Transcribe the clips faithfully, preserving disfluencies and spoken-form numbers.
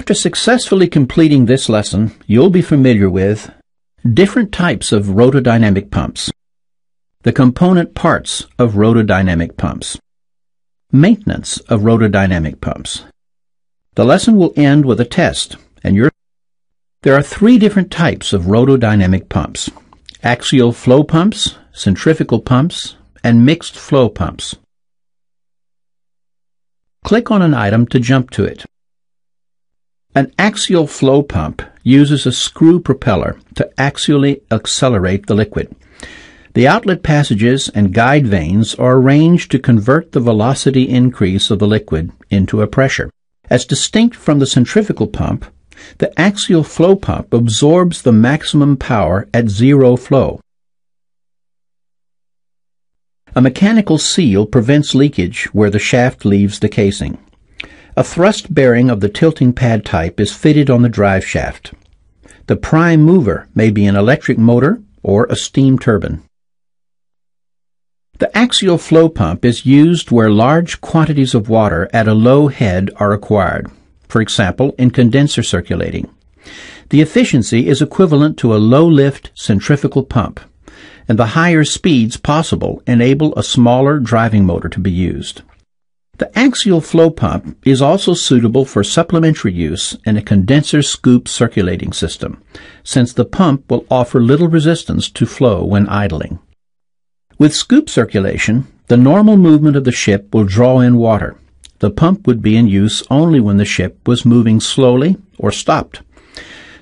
After successfully completing this lesson, you'll be familiar with different types of rotodynamic pumps, the component parts of rotodynamic pumps, maintenance of rotodynamic pumps. The lesson will end with a test, and your There are three different types of rotodynamic pumps: axial flow pumps, centrifugal pumps, and mixed flow pumps. Click on an item to jump to it. An axial flow pump uses a screw propeller to axially accelerate the liquid. The outlet passages and guide vanes are arranged to convert the velocity increase of the liquid into a pressure. As distinct from the centrifugal pump, the axial flow pump absorbs the maximum power at zero flow. A mechanical seal prevents leakage where the shaft leaves the casing. A thrust bearing of the tilting pad type is fitted on the drive shaft. The prime mover may be an electric motor or a steam turbine. The axial flow pump is used where large quantities of water at a low head are required. For example, in condenser circulating. The efficiency is equivalent to a low-lift centrifugal pump, and the higher speeds possible enable a smaller driving motor to be used. The axial flow pump is also suitable for supplementary use in a condenser scoop circulating system, since the pump will offer little resistance to flow when idling. With scoop circulation, the normal movement of the ship will draw in water. The pump would be in use only when the ship was moving slowly or stopped.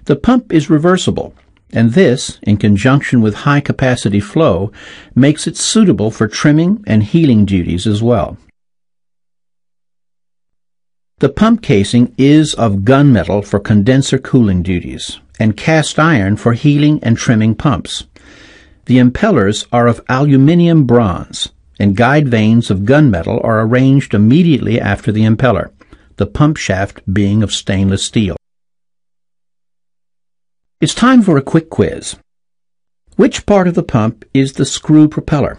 The pump is reversible, and this, in conjunction with high-capacity flow, makes it suitable for trimming and healing duties as well. The pump casing is of gunmetal for condenser cooling duties, and cast iron for healing and trimming pumps. The impellers are of aluminium bronze, and guide vanes of gunmetal are arranged immediately after the impeller, the pump shaft being of stainless steel. It's time for a quick quiz. Which part of the pump is the screw propeller?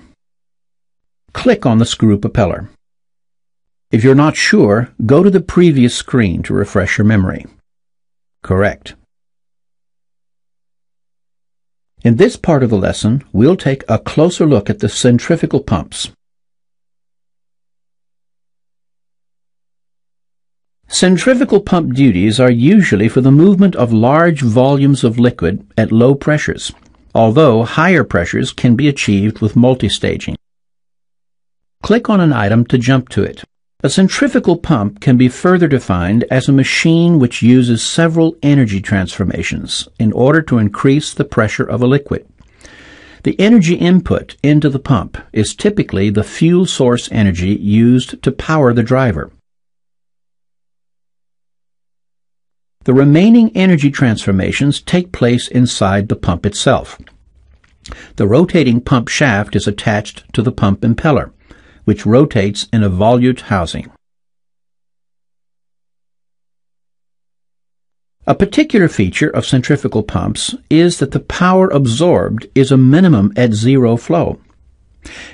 Click on the screw propeller. If you're not sure, go to the previous screen to refresh your memory. Correct. In this part of the lesson, we'll take a closer look at the centrifugal pumps. Centrifugal pump duties are usually for the movement of large volumes of liquid at low pressures, although higher pressures can be achieved with multistaging. Click on an item to jump to it. A centrifugal pump can be further defined as a machine which uses several energy transformations in order to increase the pressure of a liquid. The energy input into the pump is typically the fuel source energy used to power the driver. The remaining energy transformations take place inside the pump itself. The rotating pump shaft is attached to the pump impeller, which rotates in a volute housing. A particular feature of centrifugal pumps is that the power absorbed is a minimum at zero flow,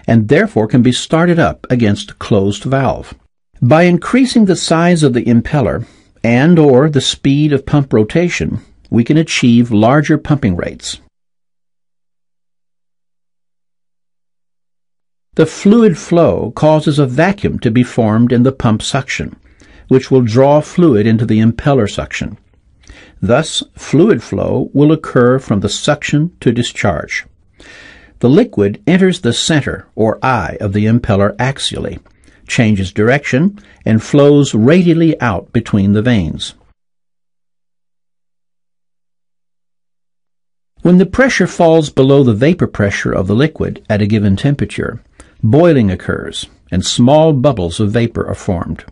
and therefore can be started up against a closed valve. By increasing the size of the impeller and or the speed of pump rotation, we can achieve larger pumping rates. The fluid flow causes a vacuum to be formed in the pump suction, which will draw fluid into the impeller suction. Thus, fluid flow will occur from the suction to discharge. The liquid enters the center or eye of the impeller axially, changes direction, and flows radially out between the vanes. When the pressure falls below the vapor pressure of the liquid at a given temperature, boiling occurs, and small bubbles of vapor are formed.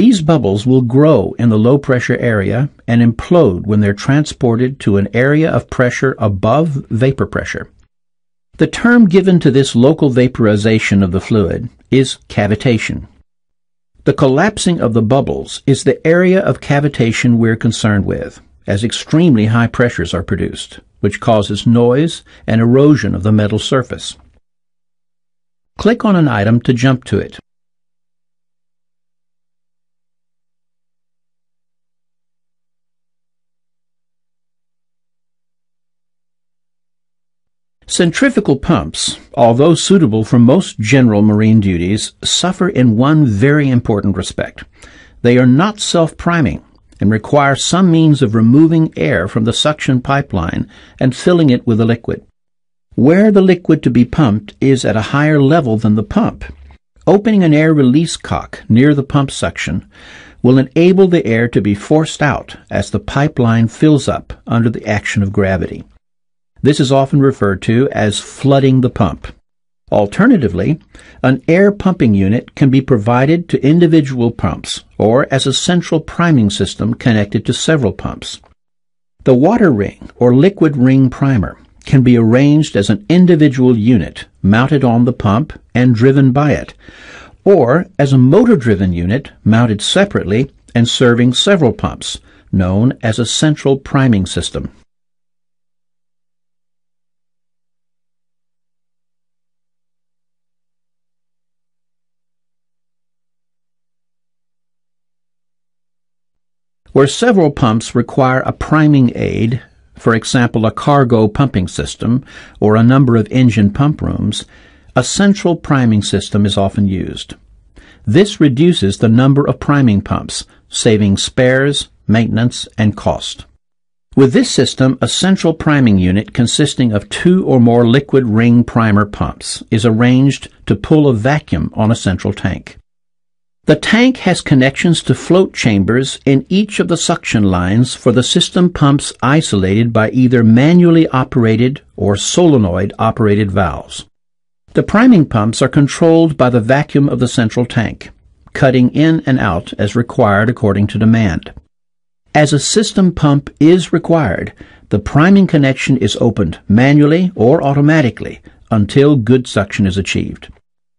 These bubbles will grow in the low-pressure area and implode when they're transported to an area of pressure above vapor pressure. The term given to this local vaporization of the fluid is cavitation. The collapsing of the bubbles is the area of cavitation we're concerned with, as extremely high pressures are produced, which causes noise and erosion of the metal surface. Click on an item to jump to it. Centrifugal pumps, although suitable for most general marine duties, suffer in one very important respect. They are not self-priming and require some means of removing air from the suction pipeline and filling it with a liquid. Where the liquid to be pumped is at a higher level than the pump, opening an air release cock near the pump suction will enable the air to be forced out as the pipeline fills up under the action of gravity. This is often referred to as flooding the pump. Alternatively, an air pumping unit can be provided to individual pumps or as a central priming system connected to several pumps. The water ring or liquid ring primer can be arranged as an individual unit mounted on the pump and driven by it, or as a motor-driven unit mounted separately and serving several pumps, known as a central priming system. Where several pumps require a priming aid, for example a cargo pumping system or a number of engine pump rooms, a central priming system is often used. This reduces the number of priming pumps, saving spares, maintenance, and cost. With this system, a central priming unit consisting of two or more liquid ring primer pumps is arranged to pull a vacuum on a central tank. The tank has connections to float chambers in each of the suction lines for the system pumps isolated by either manually operated or solenoid operated valves. The priming pumps are controlled by the vacuum of the central tank, cutting in and out as required according to demand. As a system pump is required, the priming connection is opened manually or automatically until good suction is achieved.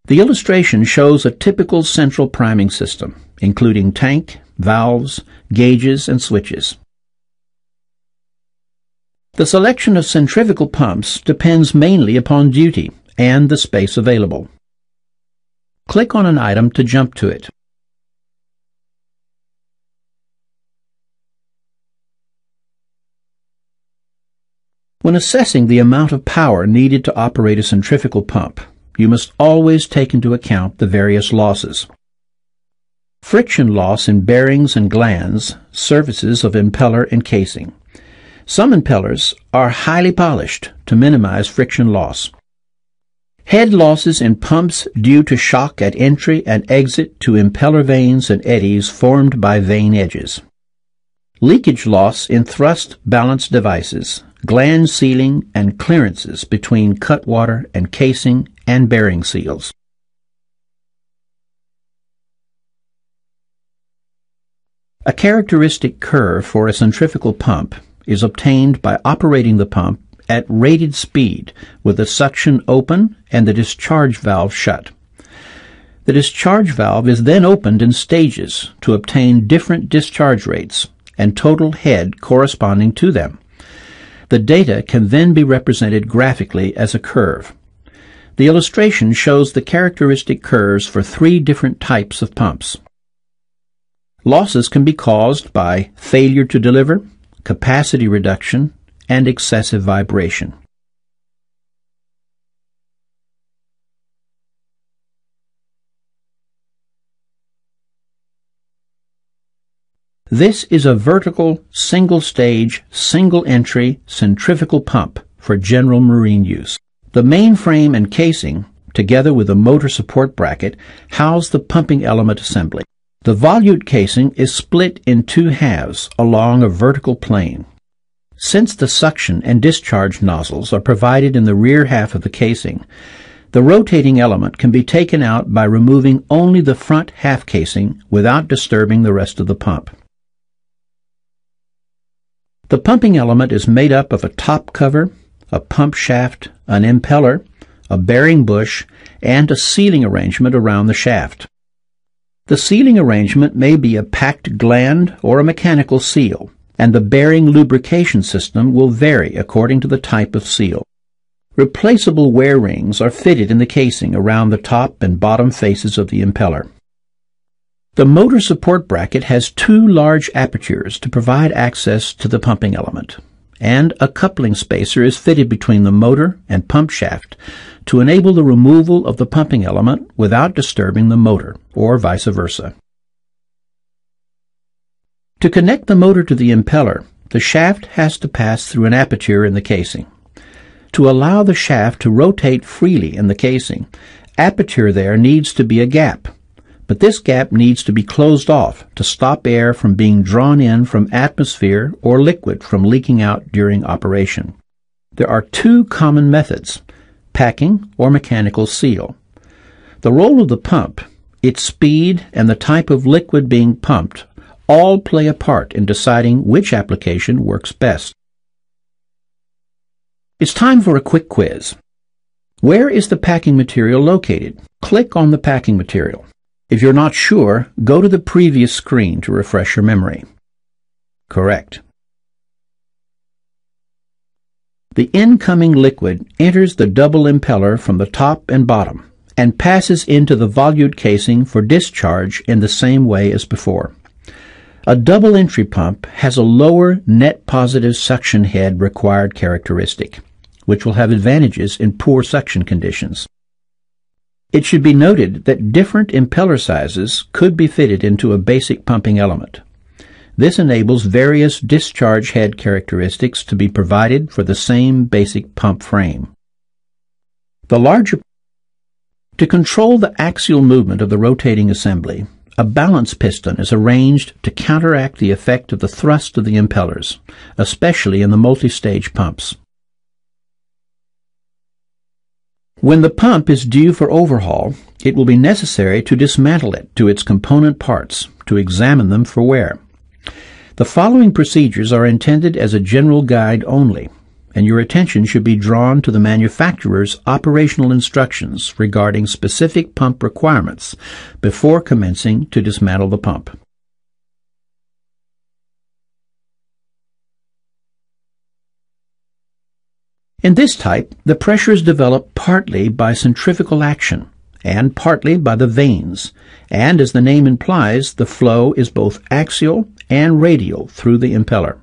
The illustration shows a typical central priming system, including tank, valves, gauges, and switches. The selection of centrifugal pumps depends mainly upon duty and the space available. Click on an item to jump to it. When assessing the amount of power needed to operate a centrifugal pump, you must always take into account the various losses. Friction loss in bearings and glands, surfaces of impeller and casing. Some impellers are highly polished to minimize friction loss. Head losses in pumps due to shock at entry and exit to impeller vanes and eddies formed by vane edges. Leakage loss in thrust balance devices, gland sealing, and clearances between cutwater and casing and bearing seals. A characteristic curve for a centrifugal pump is obtained by operating the pump at rated speed with the suction open and the discharge valve shut. The discharge valve is then opened in stages to obtain different discharge rates and total head corresponding to them. The data can then be represented graphically as a curve. The illustration shows the characteristic curves for three different types of pumps. Losses can be caused by failure to deliver, capacity reduction, and excessive vibration. This is a vertical, single-stage, single-entry centrifugal pump for general marine use. The main frame and casing, together with the motor support bracket, house the pumping element assembly. The volute casing is split in two halves along a vertical plane. Since the suction and discharge nozzles are provided in the rear half of the casing, the rotating element can be taken out by removing only the front half casing without disturbing the rest of the pump. The pumping element is made up of a top cover, a pump shaft, an impeller, a bearing bush, and a sealing arrangement around the shaft. The sealing arrangement may be a packed gland or a mechanical seal, and the bearing lubrication system will vary according to the type of seal. Replaceable wear rings are fitted in the casing around the top and bottom faces of the impeller. The motor support bracket has two large apertures to provide access to the pumping element, and a coupling spacer is fitted between the motor and pump shaft to enable the removal of the pumping element without disturbing the motor, or vice versa. To connect the motor to the impeller, the shaft has to pass through an aperture in the casing. To allow the shaft to rotate freely in the casing, aperture there needs to be a gap, but this gap needs to be closed off to stop air from being drawn in from atmosphere or liquid from leaking out during operation. There are two common methods, packing or mechanical seal. The role of the pump, its speed, and the type of liquid being pumped all play a part in deciding which application works best. It's time for a quick quiz. Where is the packing material located? Click on the packing material. If you're not sure, go to the previous screen to refresh your memory. Correct. The incoming liquid enters the double impeller from the top and bottom and passes into the volute casing for discharge in the same way as before. A double entry pump has a lower net positive suction head required characteristic, which will have advantages in poor suction conditions. It should be noted that different impeller sizes could be fitted into a basic pumping element. This enables various discharge head characteristics to be provided for the same basic pump frame. The larger To control the axial movement of the rotating assembly, a balance piston is arranged to counteract the effect of the thrust of the impellers, especially in the multi-stage pumps. When the pump is due for overhaul, it will be necessary to dismantle it to its component parts to examine them for wear. The following procedures are intended as a general guide only, and your attention should be drawn to the manufacturer's operational instructions regarding specific pump requirements before commencing to dismantle the pump. In this type, the pressure is developed partly by centrifugal action and partly by the vanes, and as the name implies, the flow is both axial and radial through the impeller.